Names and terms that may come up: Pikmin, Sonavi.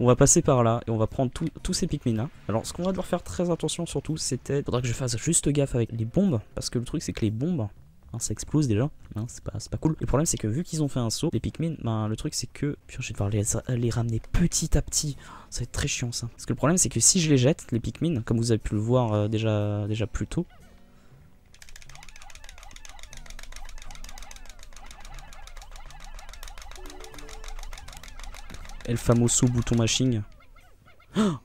On va passer par là et on va prendre tous ces Pikmin là. Alors ce qu'on va devoir faire très attention surtout, c'était... faudra que je fasse juste gaffe avec les bombes, parce que le truc c'est que les bombes, hein, ça explose déjà, hein, c'est pas cool. Le problème c'est que vu qu'ils ont fait un saut, les Pikmin, ben, le truc c'est que... Putain, je vais devoir les ramener petit à petit, ça va être très chiant ça. Parce que le problème c'est que si je les jette, les Pikmin, comme vous avez pu le voir déjà plus tôt... El famoso bouton mashing. Oh,